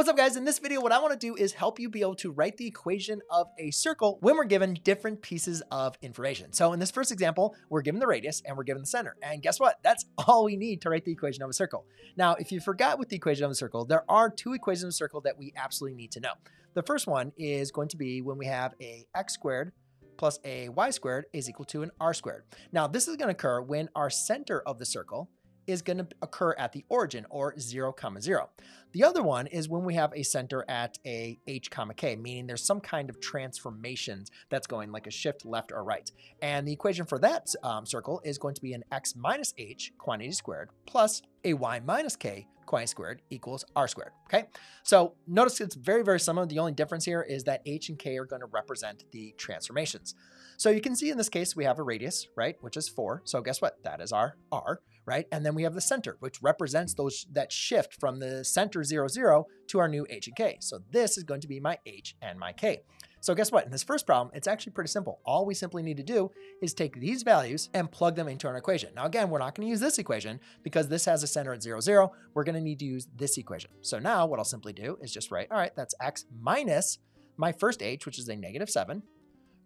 What's up, guys? In this video, what I want to do is help you be able to write the equation of a circle when we're given different pieces of information. So in this first example, we're given the radius and we're given the center. And guess what? That's all we need to write the equation of a circle. Now, if you forgot with the equation of a circle, there are two equations of a circle that we absolutely need to know. The first one is going to be when we have a x squared plus a y squared is equal to an r squared. Now, this is going to occur when our center of the circle is going to occur at the origin, or 0, 0. The other one is when we have a center at a h, k, meaning there's some kind of transformations that's going, like a shift left or right. And the equation for that circle is going to be an x minus h quantity squared plus a y minus k quantity squared equals r squared. Okay. So notice it's very, very similar. The only difference here is that h and k are going to represent the transformations. So you can see in this case, we have a radius, right? Which is 4. So guess what? That is our r, right? And then we have the center, which represents that shift from the center 0, 0 to our new h and k. So this is going to be my h and my k. So guess what? In this first problem, it's actually pretty simple. All we simply need to do is take these values and plug them into our equation. Now, again, we're not going to use this equation because this has a center at 0, 0. We're going to need to use this equation. So now what I'll simply do is just write, all right, that's x minus my first h, which is a -7,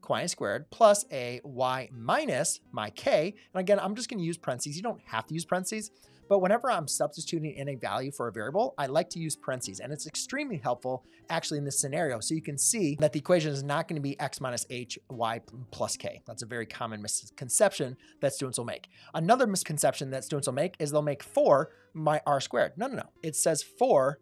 quantity squared, plus a y minus my k. And again, I'm just going to use parentheses. You don't have to use parentheses, but whenever I'm substituting in a value for a variable, I like to use parentheses, and it's extremely helpful actually in this scenario. So you can see that the equation is not going to be x minus h, y plus k. That's a very common misconception that students will make. Another misconception that students will make is they'll make 4 my r squared. No, no, no. It says 4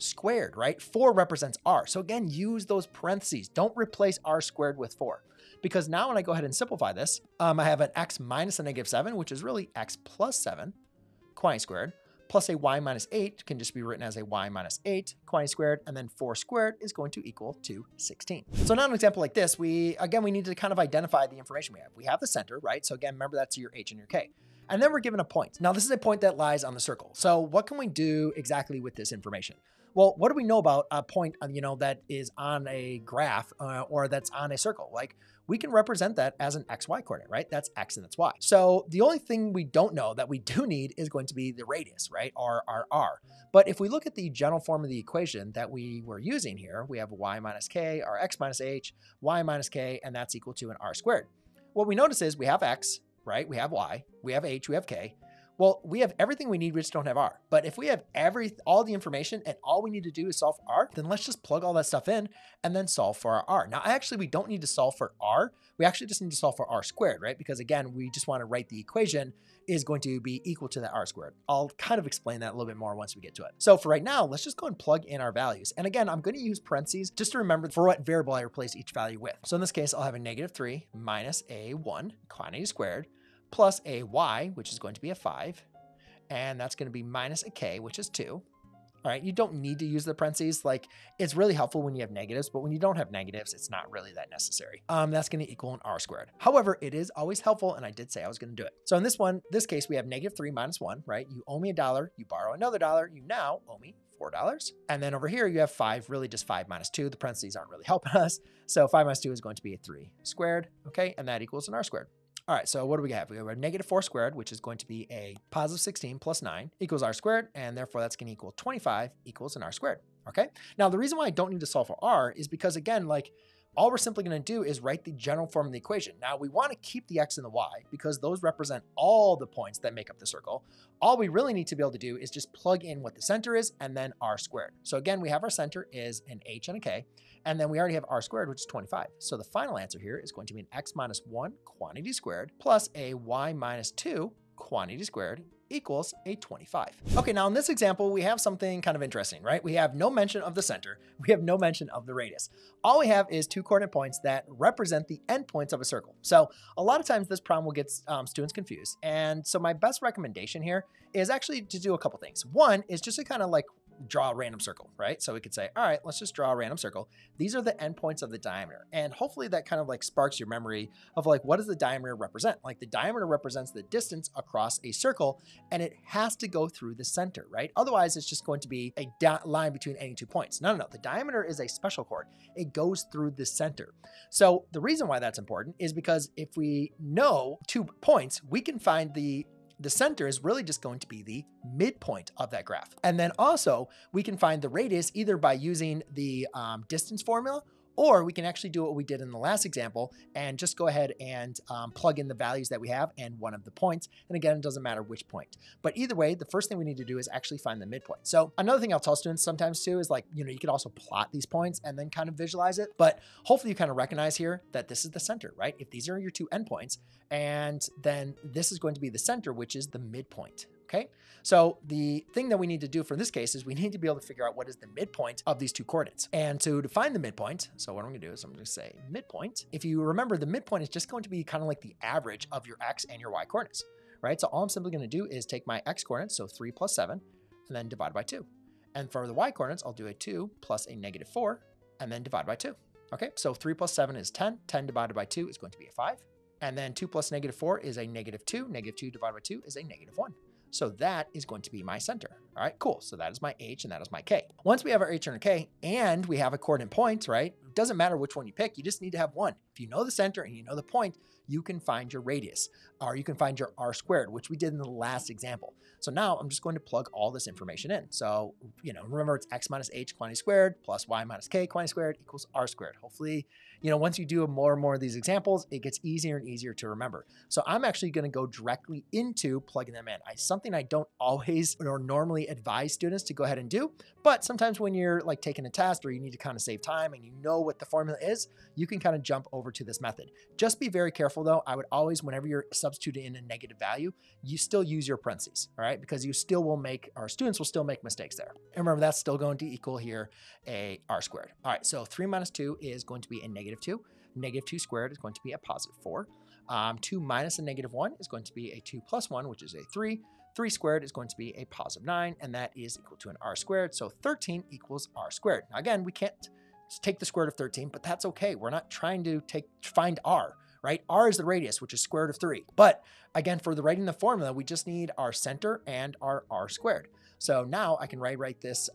squared, right? 4 represents r. So again, use those parentheses. Don't replace r squared with 4, because now when I go ahead and simplify this, I have an x minus a -7, which is really x plus 7. Quantity squared, plus a y minus 8 can just be written as a y minus 8 quantity squared, and then 4 squared is going to equal to 16. So now in an example like this, we need to kind of identify the information we have. We have the center, right? So again, remember that's your h and your k. And then we're given a point. Now this is a point that lies on the circle. So what can we do exactly with this information? Well, what do we know about a point, that is on a graph or that's on a circle? Like, we can represent that as an XY coordinate, right? That's X and that's Y. So the only thing we don't know that we do need is going to be the radius, right? Or our R. But if we look at the general form of the equation that we were using here, we have Y minus K, or X minus H, Y minus K, and that's equal to an R squared. What we notice is we have X, right? We have Y, we have H, we have K. Well, we have everything we need, we just don't have R. But if we have all the information and all we need to do is solve R, then let's just plug all that stuff in and then solve for our R. Now, actually, we don't need to solve for R. We actually just need to solve for R squared, right? Because again, we just want to write the equation is going to be equal to that R squared. I'll kind of explain that a little bit more once we get to it. So for right now, let's just go and plug in our values. And again, I'm going to use parentheses just to remember for what variable I replace each value with. So in this case, I'll have a -3 minus a 1 quantity squared, plus a y, which is going to be a 5, and that's going to be minus a k, which is 2. All right, you don't need to use the parentheses. Like, it's really helpful when you have negatives, but when you don't have negatives, it's not really that necessary. That's going to equal an r squared. However, it is always helpful, and I did say I was going to do it. So in this case, we have -3 minus 1, right? You owe me $1, you borrow another $1, you now owe me $4. And then over here, you have 5, really just 5 minus 2. The parentheses aren't really helping us. So 5 minus 2 is going to be a 3 squared, okay? And that equals an r squared. All right, so what do we have? We have a -4 squared, which is going to be a +16 plus 9 equals r squared, and therefore that's going to equal 25 equals an r squared, okay? Now, the reason why I don't need to solve for r is because, again, like, all we're simply going to do is write the general form of the equation. Now, we want to keep the x and the y because those represent all the points that make up the circle. All we really need to be able to do is just plug in what the center is and then r squared. So again, we have our center is an h and a k. And then we already have r squared, which is 25. So the final answer here is going to be an x minus 1 quantity squared plus a y minus 2 quantity squared equals a 25. Okay, now in this example, we have something kind of interesting, right? We have no mention of the center. We have no mention of the radius. All we have is two coordinate points that represent the endpoints of a circle. So a lot of times this problem will get students confused. And so my best recommendation here is actually to do a couple things. One is just to kind of like draw a random circle, right? So we could say, all right, let's just draw a random circle. These are the endpoints of the diameter. And hopefully that kind of like sparks your memory of like, what does the diameter represent? Like, the diameter represents the distance across a circle, and it has to go through the center, right? Otherwise it's just going to be a dot line between any two points. No, no, no. The diameter is a special chord. It goes through the center. So the reason why that's important is because if we know two points, we can find the The center is really just going to be the midpoint of that graph. And then also we can find the radius either by using the distance formula, or we can actually do what we did in the last example and just go ahead and plug in the values that we have and one of the points. And again, it doesn't matter which point. But either way, the first thing we need to do is actually find the midpoint. So another thing I'll tell students sometimes too is, like, you know, you could also plot these points and then kind of visualize it. But hopefully you kind of recognize here that this is the center, right? If these are your two endpoints, and then this is going to be the center, which is the midpoint. Okay, so the thing that we need to do for this case is we need to be able to figure out what is the midpoint of these two coordinates. And so to find the midpoint, so what I'm gonna do is I'm gonna say midpoint. If you remember, the midpoint is just going to be kind of like the average of your X and your Y coordinates, right? So all I'm simply gonna do is take my X coordinate, so 3 + 7, and then divide by 2. And for the Y coordinates, I'll do a 2 + a -4, and then divide by 2. Okay, so 3 + 7 is 10. 10 divided by 2 is going to be a 5. And then 2 + -4 is a -2. -2 divided by 2 is a -1. So that is going to be my center. All right, cool. So that is my H and that is my K. Once we have our H and our K and we have a coordinate point, right? It doesn't matter which one you pick. You just need to have one. If you know the center and you know the point, you can find your radius, or you can find your R squared, which we did in the last example. So now I'm just going to plug all this information in. So, you know, remember it's X minus H quantity squared plus Y minus K quantity squared equals R squared. Hopefully, you know, once you do more and more of these examples, it gets easier and easier to remember. So I'm actually going to go directly into plugging them in. Something I don't always or normally advise students to go ahead and do, but sometimes when you're like taking a test or you need to kind of save time and you know what the formula is, you can kind of jump over to this method. Just be very careful though. I would always, whenever you're substituting in a negative value, you still use your parentheses, all right? Because you still will make, our students will still make mistakes there. And remember, that's still going to equal here a R squared. All right, so 3 - 2 is going to be a -2. -2 squared is going to be a +4. 2 - a -1 is going to be a 2 + 1, which is a 3. 3 squared is going to be a +9, and that is equal to an R squared. So 13 equals R squared. Now again, we can't take the square root of 13, but that's okay. We're not trying to find R, right? R is the radius, which is square root of 3. But again, for the writing the formula, we just need our center and our R squared. So now I can write this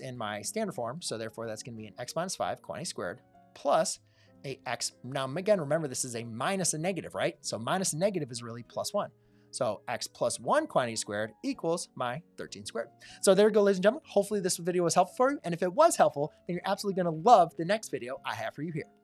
in my standard form. So therefore that's going to be an X - 5 quantity squared plus a X. Now again, remember this is a minus a negative, right? So minus a negative is really +1. So X + 1 quantity squared equals my 13 squared. So there you go, ladies and gentlemen. Hopefully this video was helpful for you. And if it was helpful, then you're absolutely going to love the next video I have for you here.